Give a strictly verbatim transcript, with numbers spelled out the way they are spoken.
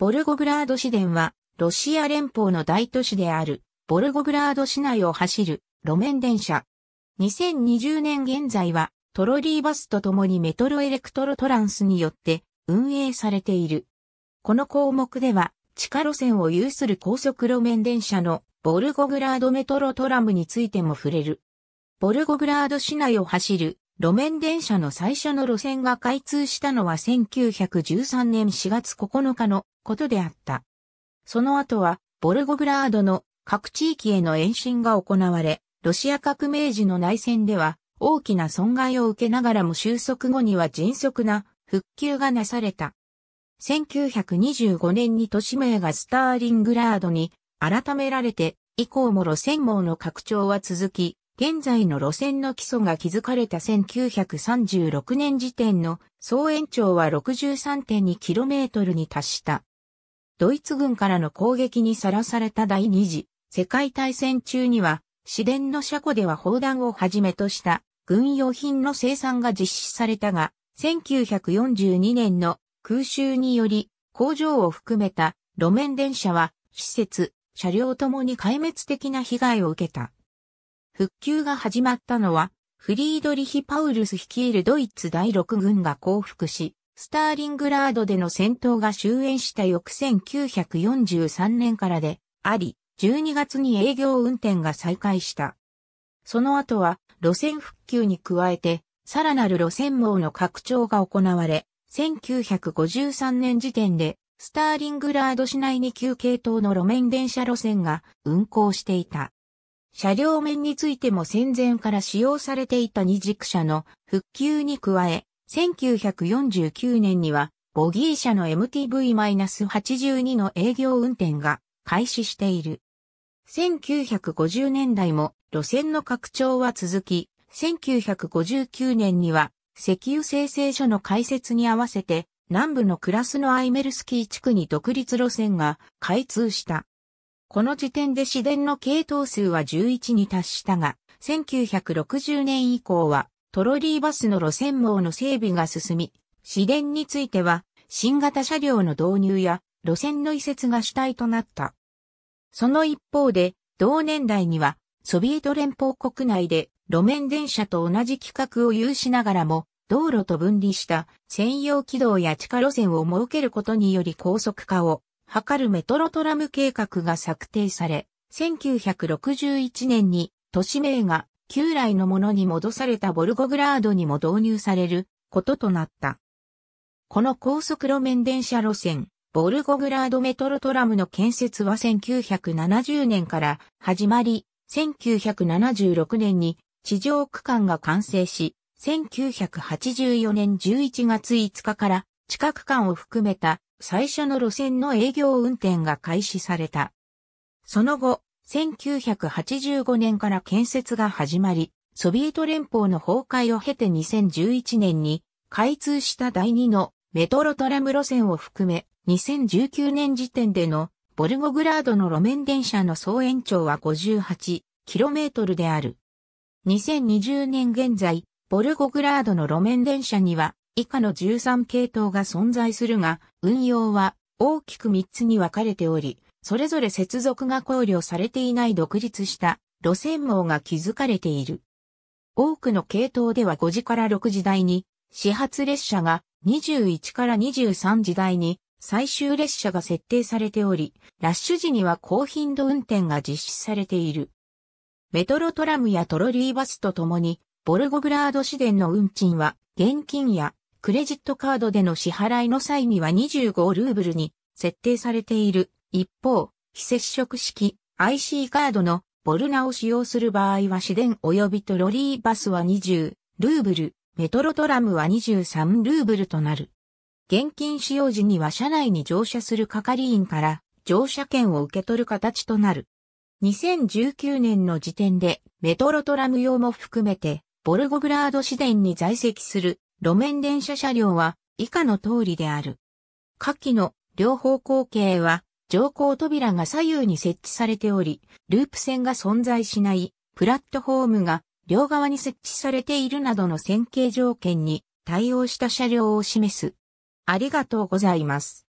ボルゴグラード市電は、ロシア連邦の大都市である、ボルゴグラード市内を走る、路面電車。にせんにじゅうねん現在は、トロリーバスとともにメトロエレクトロトランスによって、運営されている。この項目では、地下路線を有する高速路面電車の、ボルゴグラードメトロトラムについても触れる。ボルゴグラード市内を走る、路面電車の最初の路線が開通したのはせんきゅうひゃくじゅうさんねんしがつここのかのことであった。その後は、ボルゴグラードの各地域への延伸が行われ、ロシア革命時の内戦では大きな損害を受けながらも収束後には迅速な復旧がなされた。せんきゅうひゃくにじゅうごねんに都市名がスターリングラードに改められて、以降も路線網の拡張は続き、現在の路線の基礎が築かれたせんきゅうひゃくさんじゅうろくねん時点の総延長は ろくじゅうさんてんにキロメートル に達した。ドイツ軍からの攻撃にさらされた第二次世界大戦中には、市電の車庫では砲弾をはじめとした軍用品の生産が実施されたが、せんきゅうひゃくよんじゅうにねんの空襲により、工場を含めた路面電車は、施設、車両ともに壊滅的な被害を受けた。復旧が始まったのは、フリードリヒ・パウルス率いるドイツだいろくぐんが降伏し、スターリングラードでの戦闘が終焉した翌せんきゅうひゃくよんじゅうさんねんからであり、じゅうにがつに営業運転が再開した。その後は、路線復旧に加えて、さらなる路線網の拡張が行われ、せんきゅうひゃくごじゅうさんねん時点で、スターリングラード市内にきゅうけいとうの路面電車路線が運行していた。車両面についても戦前から使用されていた二軸車の復旧に加え、せんきゅうひゃくよんじゅうきゅうねんにはボギー車の エムティーブイはちじゅうに の営業運転が開始している。せんきゅうひゃくごじゅうねんだいも路線の拡張は続き、せんきゅうひゃくごじゅうきゅうねんには石油精製所の開設に合わせて南部のクラスノアイメルスキー地区に独立路線が開通した。この時点で市電の系統数はじゅういちに達したが、せんきゅうひゃくろくじゅうねん以降はトロリーバスの路線網の整備が進み、市電については新型車両の導入や路線の移設が主体となった。その一方で、同年代にはソビエト連邦国内で路面電車と同じ規格を有しながらも、道路と分離した専用軌道や地下路線を設けることにより高速化を、図るメトロトラム計画が策定され、せんきゅうひゃくろくじゅういちねんに都市名が旧来のものに戻されたボルゴグラードにも導入されることとなった。この高速路面電車路線、ボルゴグラードメトロトラムの建設はせんきゅうひゃくななじゅうねんから始まり、せんきゅうひゃくななじゅうろくねんに地上区間が完成し、せんきゅうひゃくはちじゅうよねんじゅういちがついつかから地下区間を含めた最初の路線の営業運転が開始された。その後、せんきゅうひゃくはちじゅうごねんから建設が始まり、ソビエト連邦の崩壊を経てにせんじゅういちねんに開通しただいにのメトロトラム路線を含め、にせんじゅうきゅうねん時点でのボルゴグラードの路面電車の総延長は ごじゅうはちキロメートル である。にせんにじゅうねん現在、ボルゴグラードの路面電車には、以下のじゅうさんけいとうが存在するが、運用は大きくみっつに分かれており、それぞれ接続が考慮されていない独立した路線網が築かれている。多くの系統ではごじからろくじだいに始発列車がにじゅういちからにじゅうさんじだいに最終列車が設定されており、ラッシュ時には高頻度運転が実施されている。メトロトラムやトロリーバスとともに、ボルゴグラード市電の運賃は現金やクレジットカードでの支払いの際にはにじゅうごルーブルに設定されている。一方、非接触式 アイシー カードのボルナを使用する場合は市電及びトロリーバスはにじゅうルーブル、メトロトラムはにじゅうさんルーブルとなる。現金使用時には車内に乗車する係員から乗車券を受け取る形となる。にせんじゅうきゅうねんの時点でメトロトラム用も含めてボルゴグラード市電に在籍する路面電車車両は以下の通りである。下記の両方向系は乗降扉が左右に設置されており、ループ線が存在しないプラットフォームが両側に設置されているなどの線形条件に対応した車両を示す。ありがとうございます。